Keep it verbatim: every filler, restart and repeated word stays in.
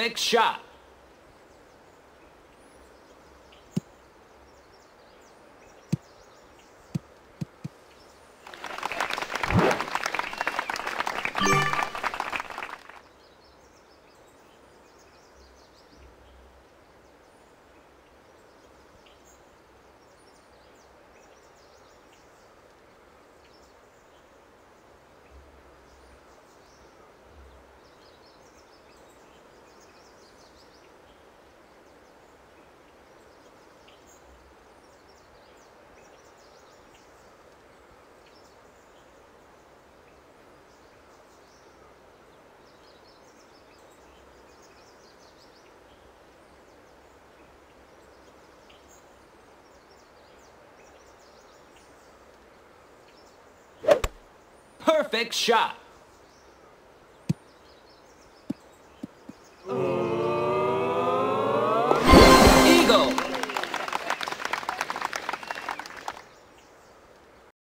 perfect shot. Perfect shot. Ooh.